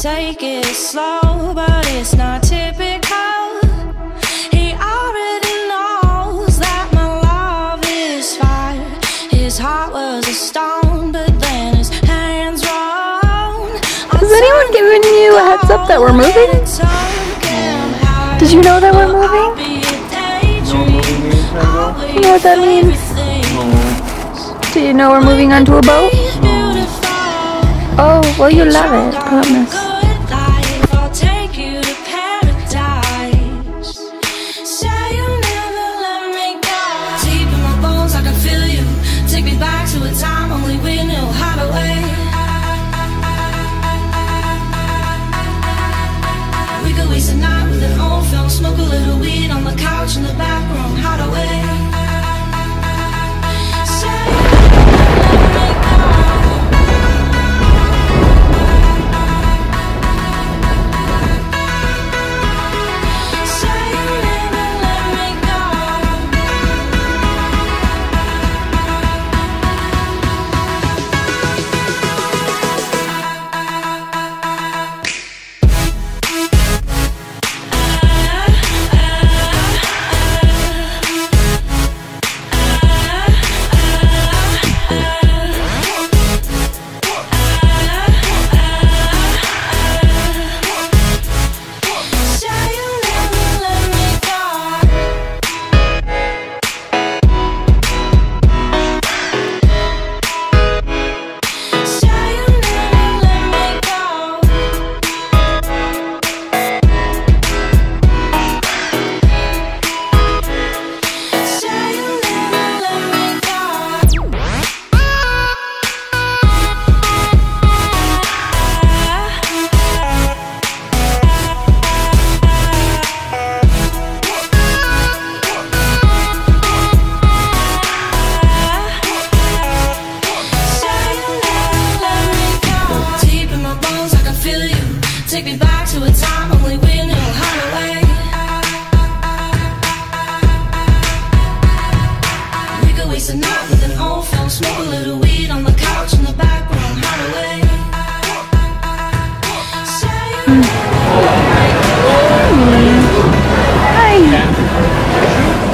Take it slow, but it's not typical. He already knows that my love is fire. His heart was a stone, but then his hands wrong. Has anyone given you a heads up that we're moving? Did you know that we're moving? You know what that means? No. Do you know we're moving onto a boat? No. Oh, well, you love it, I promise. Smoke a little weed on the couch in the back room, hide away. Take me back to a time only we knew how to wait. We could waste a night with an old film, smoke a little weed on the couch in the back room, hide away.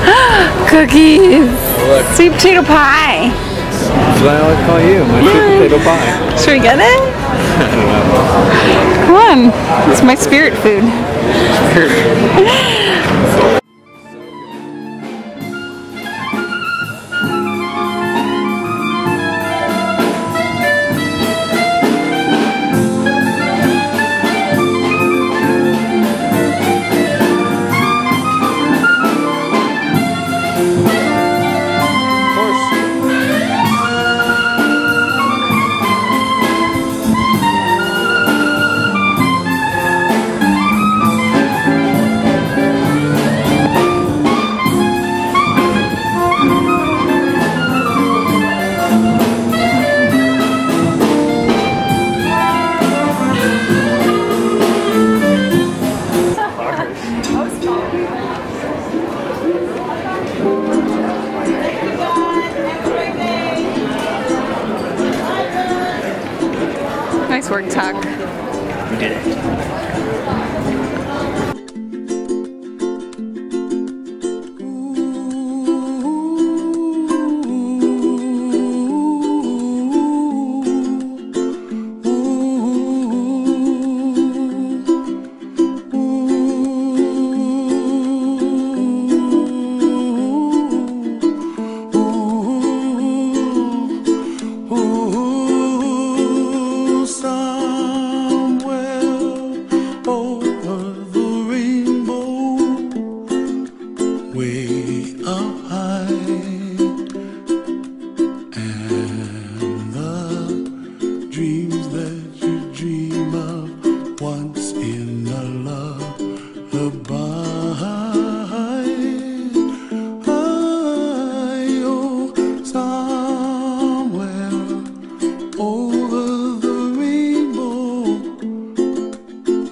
Hi. Cookies. Look. Sweet potato pie. That's what I always call you, my sweet potato pie. Should we get it? Come on, it's my spirit food. Nice work, Tuck. We did it.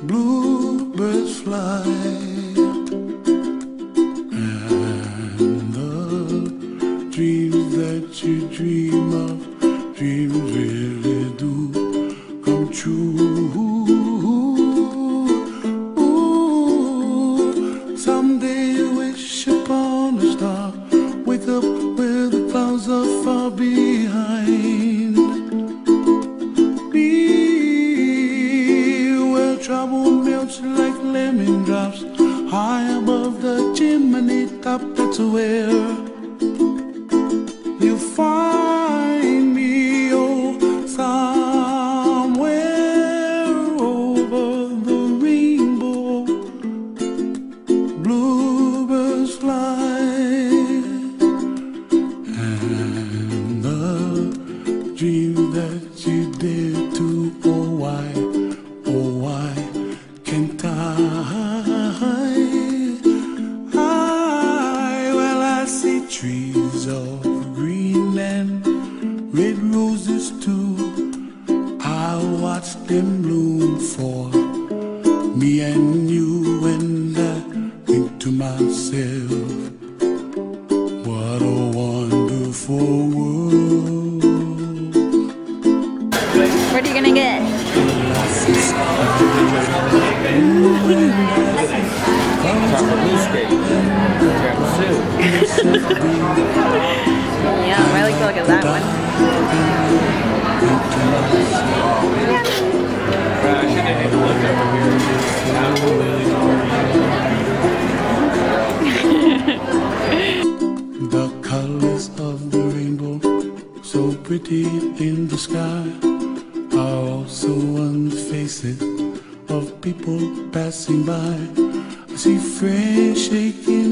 Bluebirds fly trouble melts like lemon drops high above the chimney top. That's where you find me, oh, somewhere over the rainbow. Bluebirds fly and the dream that you did to trees of green and red roses too. I'll watch them bloom for me and you, and I think to myself, what a wonderful world. What are you gonna get? Yeah, I like the look of that one. I should have a look over here. The colors of the rainbow, so pretty in the sky, are also on the faces of people passing by. I see friends shaking